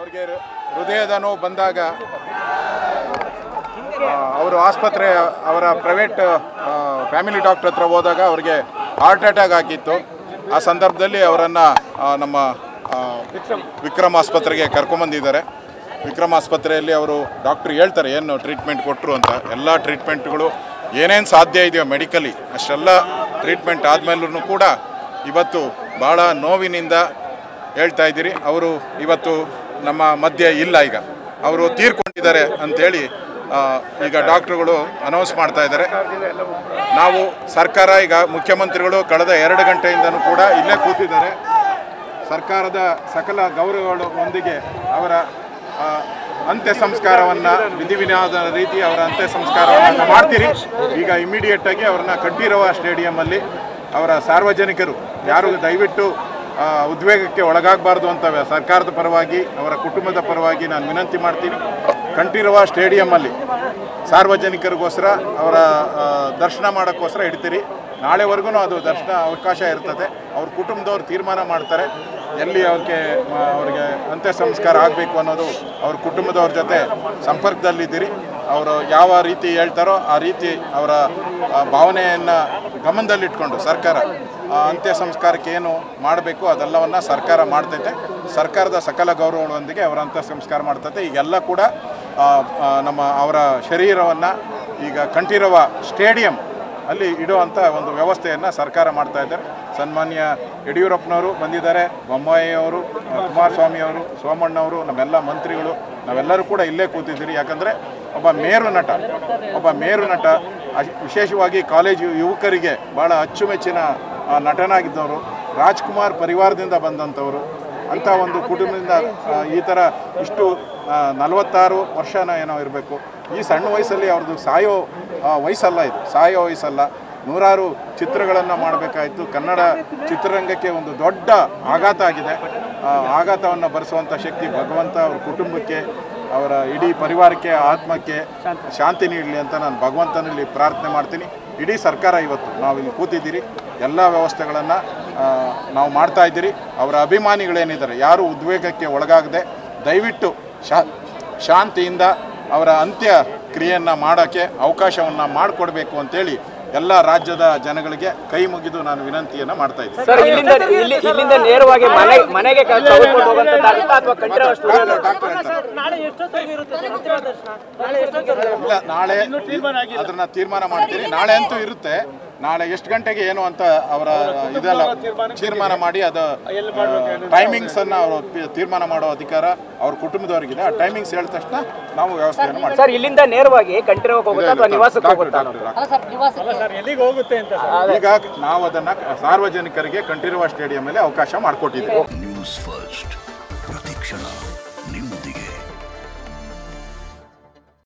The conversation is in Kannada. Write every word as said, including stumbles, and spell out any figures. ಅವ್ರಿಗೆ ಹೃದಯದ ನೋವು ಬಂದಾಗ ಅವರು ಆಸ್ಪತ್ರೆ ಅವರ ಪ್ರೈವೇಟ್ ಫ್ಯಾಮಿಲಿ ಡಾಕ್ಟರ್ ಹತ್ರ ಹೋದಾಗ ಅವರಿಗೆ ಹಾರ್ಟ್ ಅಟ್ಯಾಕ್ ಆಗಿತ್ತು। ಆ ಸಂದರ್ಭದಲ್ಲಿ ಅವರನ್ನು ನಮ್ಮ ವಿಕ್ರಮ್ ವಿಕ್ರಮ್ ಆಸ್ಪತ್ರೆಗೆ ಕರ್ಕೊಂಡು ಬಂದಿದ್ದಾರೆ। ವಿಕ್ರಮ್ ಆಸ್ಪತ್ರೆಯಲ್ಲಿ ಅವರು ಡಾಕ್ಟರ್ ಹೇಳ್ತಾರೆ ಏನು ಟ್ರೀಟ್ಮೆಂಟ್ ಕೊಟ್ಟರು ಅಂತ। ಎಲ್ಲ ಟ್ರೀಟ್ಮೆಂಟ್ಗಳು ಏನೇನು ಸಾಧ್ಯ ಇದೆಯೋ ಮೆಡಿಕಲಿ ಅಷ್ಟೆಲ್ಲ ಟ್ರೀಟ್ಮೆಂಟ್ ಆದಮೇಲೂ ಕೂಡ ಇವತ್ತು ಭಾಳ ನೋವಿನಿಂದ ಹೇಳ್ತಾ ಇದ್ದೀರಿ। ಅವರು ಇವತ್ತು ನಮ್ಮ ಮಧ್ಯೆ ಇಲ್ಲ, ಈಗ ಅವರು ತೀರ್ಕೊಂಡಿದ್ದಾರೆ ಅಂಥೇಳಿ ಈಗ ಡಾಕ್ಟ್ರುಗಳು ಅನೌನ್ಸ್ ಮಾಡ್ತಾ ಇದ್ದಾರೆ। ನಾವು ಸರ್ಕಾರ ಈಗ ಮುಖ್ಯಮಂತ್ರಿಗಳು ಕಳೆದ ಎರಡು ಗಂಟೆಯಿಂದನೂ ಕೂಡ ಇಲ್ಲೇ ಕೂತಿದ್ದಾರೆ। ಸರ್ಕಾರದ ಸಕಲ ಗೌರವಗಳೊಂದಿಗೆ ಅವರ ಅಂತ್ಯ ಸಂಸ್ಕಾರವನ್ನು ವಿಧಿವಿಧಾನದ ರೀತಿ ಅವರ ಅಂತ್ಯ ಸಂಸ್ಕಾರವನ್ನು ಮಾಡ್ತೀರಿ। ಈಗ ಇಮಿಡಿಯೇಟಾಗಿ ಅವ್ರನ್ನ ಕಟ್ಟಿರುವ ಸ್ಟೇಡಿಯಮಲ್ಲಿ ಅವರ ಸಾರ್ವಜನಿಕರು ಯಾರು ದಯವಿಟ್ಟು ಉದ್ವೇಗಕ್ಕೆ ಒಳಗಾಗಬಾರ್ದು ಅಂತ ಸರ್ಕಾರದ ಪರವಾಗಿ ಅವರ ಕುಟುಂಬದ ಪರವಾಗಿ ನಾನು ವಿನಂತಿ ಮಾಡ್ತೀನಿ। ಕಂಠೀರವ ಸ್ಟೇಡಿಯಮಲ್ಲಿ ಸಾರ್ವಜನಿಕರಿಗೋಸ್ಕರ ಅವರ ದರ್ಶನ ಮಾಡೋಕ್ಕೋಸ್ಕರ ಇಡ್ತೀರಿ, ನಾಳೆವರೆಗೂ ಅದು ದರ್ಶನ ಅವಕಾಶ ಇರ್ತದೆ। ಅವ್ರ ಕುಟುಂಬದವ್ರು ತೀರ್ಮಾನ ಮಾಡ್ತಾರೆ ಎಲ್ಲಿ ಅವ್ರಿಗೆ ಅವ್ರಿಗೆ ಅಂತ್ಯ ಸಂಸ್ಕಾರ ಆಗಬೇಕು ಅನ್ನೋದು। ಅವ್ರ ಕುಟುಂಬದವ್ರ ಜೊತೆ ಸಂಪರ್ಕದಲ್ಲಿದ್ದೀರಿ, ಅವರು ಯಾವ ರೀತಿ ಹೇಳ್ತಾರೋ ಆ ರೀತಿ ಅವರ ಭಾವನೆಯನ್ನು ಗಮನದಲ್ಲಿಟ್ಕೊಂಡು ಸರ್ಕಾರ ಅಂತ್ಯ ಸಂಸ್ಕಾರಕ್ಕೆ ಏನು ಮಾಡಬೇಕು ಅದೆಲ್ಲವನ್ನು ಸರ್ಕಾರ ಮಾಡ್ತೈತೆ। ಸರ್ಕಾರದ ಸಕಲ ಗೌರವಗಳೊಂದಿಗೆ ಅವರ ಅಂತ್ಯ ಸಂಸ್ಕಾರ ಮಾಡ್ತೈತೆ। ಈಗೆಲ್ಲ ಕೂಡ ನಮ್ಮ ಅವರ ಶರೀರವನ್ನು ಈಗ ಕಂಠೀರವ ಸ್ಟೇಡಿಯಂ ಅಲ್ಲಿ ಇಡುವಂಥ ಒಂದು ವ್ಯವಸ್ಥೆಯನ್ನು ಸರ್ಕಾರ ಮಾಡ್ತಾ ಇದ್ದಾರೆ। ಸನ್ಮಾನ್ಯ ಯಡಿಯೂರಪ್ಪನವರು ಬಂದಿದ್ದಾರೆ, ಬೊಮ್ಮಾಯಿಯವರು, ಕುಮಾರಸ್ವಾಮಿಯವರು, ಸೋಮಣ್ಣವರು, ನಮ್ಮೆಲ್ಲ ಮಂತ್ರಿಗಳು ನಾವೆಲ್ಲರೂ ಕೂಡ ಇಲ್ಲೇ ಕೂತಿದ್ದೀರಿ। ಯಾಕಂದರೆ ಒಬ್ಬ ಮೇರು ನಟ ಒಬ್ಬ ಮೇರು ನಟ ವಿಶೇಷವಾಗಿ ಕಾಲೇಜು ಯುವಕರಿಗೆ ಭಾಳ ಅಚ್ಚುಮೆಚ್ಚಿನ ನಟನಾಗಿದ್ದವರು, ರಾಜ್ಕುಮಾರ್ ಪರಿವಾರದಿಂದ ಬಂದಂಥವರು, ಅಂಥ ಒಂದು ಕುಟುಂಬದಿಂದ ಈ ಥರ ಇಷ್ಟು ನಲವತ್ತಾರು ವರ್ಷನ ಏನೋ ಇರಬೇಕು, ಈ ಸಣ್ಣ ವಯಸ್ಸಲ್ಲಿ ಅವ್ರದ್ದು ಸಾಯೋ ವಯಸ್ಸಲ್ಲ, ಇದು ಸಾಯೋ ವಯಸ್ಸಲ್ಲ। ನೂರಾರು ಚಿತ್ರಗಳನ್ನು ಮಾಡಬೇಕಾಯಿತು, ಕನ್ನಡ ಚಿತ್ರರಂಗಕ್ಕೆ ಒಂದು ದೊಡ್ಡ ಆಘಾತ ಆಗಿದೆ। ಆಘಾತವನ್ನು ಭರಿಸುವಂಥ ಶಕ್ತಿ ಭಗವಂತ ಅವ್ರ ಕುಟುಂಬಕ್ಕೆ ಅವರ ಇಡೀ ಪರಿವಾರಕ್ಕೆ ಆತ್ಮಕ್ಕೆ ಶಾಂತಿ ನೀಡಲಿ ಅಂತ ನಾನು ಭಗವಂತನಲ್ಲಿ ಪ್ರಾರ್ಥನೆ ಮಾಡ್ತೀನಿ। ಇಡೀ ಸರ್ಕಾರ ಇವತ್ತು ನಾವು ಇಲ್ಲಿ ಕೂತಿದ್ದೀರಿ, ಎಲ್ಲ ವ್ಯವಸ್ಥೆಗಳನ್ನು ನಾವು ಮಾಡ್ತಾ ಇದ್ದೀರಿ। ಅವರ ಅಭಿಮಾನಿಗಳೇನಿದ್ದಾರೆ ಯಾರೂ ಉದ್ವೇಗಕ್ಕೆ ಒಳಗಾಗದೆ ದಯವಿಟ್ಟು ಶಾ ಶಾಂತಿಯಿಂದ ಅವರ ಅಂತ್ಯ ಕ್ರಿಯೆಯನ್ನು ಮಾಡೋಕ್ಕೆ ಅವಕಾಶವನ್ನು ಮಾಡಿಕೊಡ್ಬೇಕು ಅಂತೇಳಿ ಎಲ್ಲ ರಾಜ್ಯದ ಜನಗಳಿಗೆ ಕೈ ಮುಗಿದು ನಾನು ವಿನಂತಿಯನ್ನು ಮಾಡ್ತಾ ಇದ್ದೀನಿ। ನಾಳೆ ಅದನ್ನ ತೀರ್ಮಾನ ಮಾಡ್ತೀನಿ, ನಾಳೆ ಅಂತೂ ಇರುತ್ತೆ। ನಾಳೆ ಎಷ್ಟು ಗಂಟೆಗೆ ಏನು ಅಂತ ಅವರ ಇದೆಲ್ಲ ತೀರ್ಮಾನ ಮಾಡಿ ಅದು ಟೈಮಿಂಗ್ಸನ್ನು ಅವರು ತೀರ್ಮಾನ ಮಾಡೋ ಅಧಿಕಾರ ಅವ್ರ ಕುಟುಂಬದವರಿಗಿದೆ। ಆ ಟೈಮಿಂಗ್ಸ್ ಹೇಳಿದ ತಕ್ಷಣ ನಾವು ವ್ಯವಸ್ಥೆಯನ್ನು ಮಾಡ್ತೀವಿ ಸರ್। ಇಲ್ಲಿಂದ ನೇರವಾಗಿ ಕಂಠೀರವಕ್ಕೆ ಹೋಗುತ್ತಾ ಅಥವಾ ನಿವಾಸಕ್ಕೆ ಹೋಗುತ್ತಾ? ಈಗ ನಾವು ಅದನ್ನು ಸಾರ್ವಜನಿಕರಿಗೆ ಕಂಠೀರವ ಸ್ಟೇಡಿಯಂ ಮೇಲೆ ಅವಕಾಶ ಮಾಡಿಕೊಟ್ಟಿದ್ದೀವಿ।